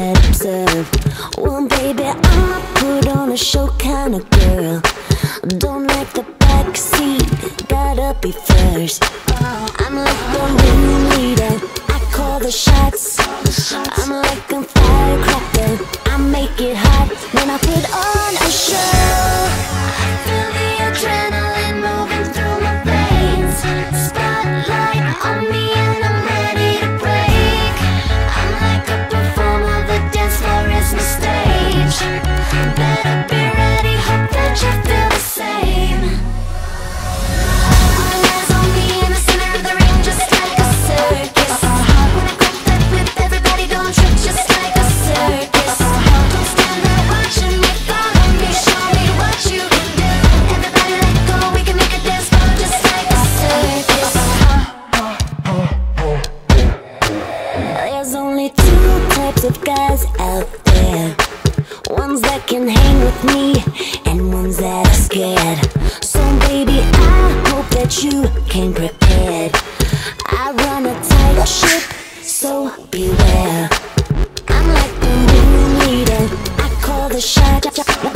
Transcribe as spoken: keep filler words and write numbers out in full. that observed. Well, baby, I'm a put on a show kind of girl. Don't like the backseat, gotta be first. I'm like the ringleader, I call the shots. I'm like a firecracker, I make it hot when I put on a show. Of guys out there, ones that can hang with me and ones that are scared. So baby, I hope that you came prepared. I run a tight ship, so beware. I'm like the ringleader, I call the shot.